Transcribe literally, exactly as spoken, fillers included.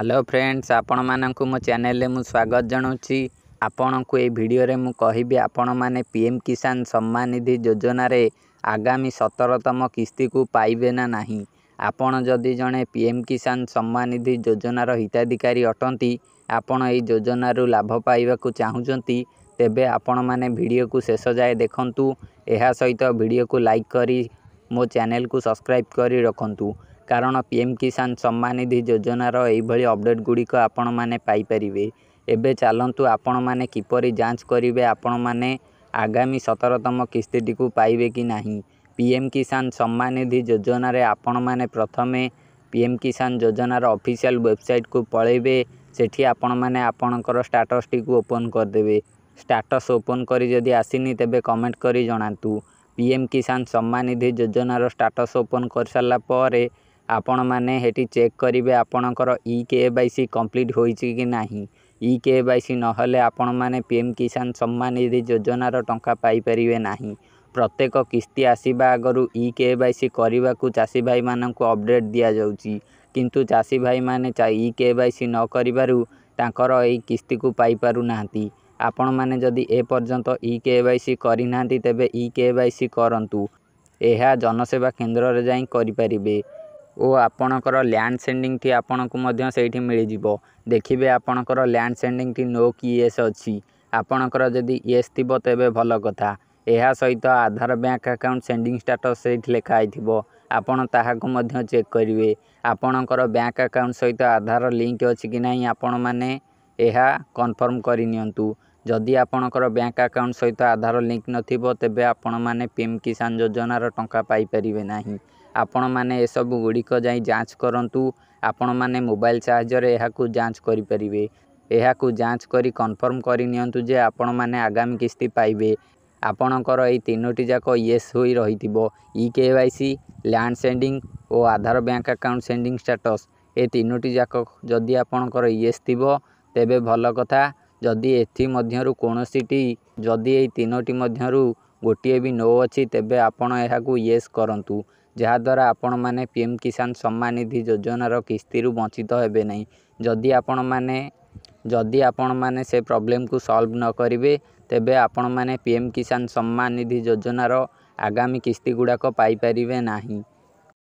Hello friends, आपण मानक मो चैनल में स्वागत जनाऊँगी। आपण को ये वीडियो रे मु कहबी आपण माने पीएम किसान सम्मान निधि योजना रे आगामी सत्रह तम किस्ती को पाइबे ना नहीं। आपण जदि जणे पीएम किसान सम्मान निधि योजनार हिताधिकारी अटंती, आपण एई योजनारु लाभ पाइबाकू चाहूँगी, तेबे आपण माने वीडियो को शेष जाए देखंतु। एहा सहित वीडियो को लाइक करी मो चैनल को सब्सक्राइब करी रखंतु, कारण पीएम किसान सम्मान निधि योजनार एभली अपडेट गुड़िक आपण माने पाई परिवे। एबे चालंतु आपण माने किपरि जांच करिवे आपण माने आगामी सत्रह तम किस्तीटी को पाइबे कि नहीं। पीएम किसान सम्मान निधि योजनार आपण माने प्रथमे पीएम किसान योजनार ऑफिशियल वेबसाइट को पळेबे। सेठी आपण माने आपणकर स्टेटस टी को ओपन करदेबे। स्टेटस ओपन करी जदि आसीनी तेबे कमेंट करी जणांतु। पीएम किसान सम्मान निधि योजनार स्टेटस ओपन कर सारला परे आपण माने हेटी चेक करेंगे आपणकर ई केवाईसी कंप्लीट होइछि कि नाही। ई केवाईसी नहले आपण माने पीएम किसान सम्मान निधि योजनार टंका पाई परिवे नाही। प्रत्येक किस्ती आसीबा आगरु ई केवाईसी करबाकू चासी भाई माननकू अपडेट दिया जाउछि, किंतु चासी भाई माने ई केवाईसी न करिबारु तांकर एई किस्ती को पाई पारु नाहंती। आपण माने जदि ए पर्यंत ई केवाईसी करि नाहंती तेबे ई केवाईसी करंतु। एहा जनसेवा केन्द्र रे जाई करि परिबे ओ आपणकर लैंड सेंडिंग टी आपनकू मध्य सेठी मिल जिवो। देखिबे आपणकर लैंड सेंडिंग टी नो की एस अछि। आपणकर जदि एस थिबो तेबे भलो कथा। एहा सहित Aadhaar bank account sending status सेठी लिखाई थिबो, आपण ताहाकू मध्य चेक करिवे। आपणकर बैंक अकाउंट सहित आधार लिंक अछि कि नाही आपण माने एहा कन्फर्म करि नियंतु। जदि आपणकर बैंक अकाउंट सहित आधार लिंक नथिबो तेबे आपण माने पीएम किसान योजनार टंका पाई परिवे नाही। आपण माने एसबू गुड़िक जाई जांच करंतु। आपण माने मोबाइल साहाय्य यहाकू जांच करि परिवे। यहाकू जांच करी कन्फर्म करि नियंतु जे आपण माने आगामी किस्ती पाइबे। आपणकर एई तीनोटी जाक येस होई रहिथिबो। ई केवाईसी, लैंड सेंडिंग ओ Aadhaar bank account sending status ए तीनोटी जाक जदि आपणकर येस थिबो तेबे भल कथा। जदि एथि मध्यरु कोनोसिटी जदि एई तीनोटी मध्यरु गोटे भी नो अछि तेबे आपण यहाकू येस करंतु, जहाद्वारा आपण माने पीएम किसान सम्मान निधि योजनार किस्ती वंचित हेबे नहीं। जदि आपण माने जदि आपण माने से प्रॉब्लम को सॉल्व न करिवे तेबे आपण माने पीएम किसान सम्मान निधि योजनार आगामी किस्ती गुड़ाक पाई परिवे नहीं।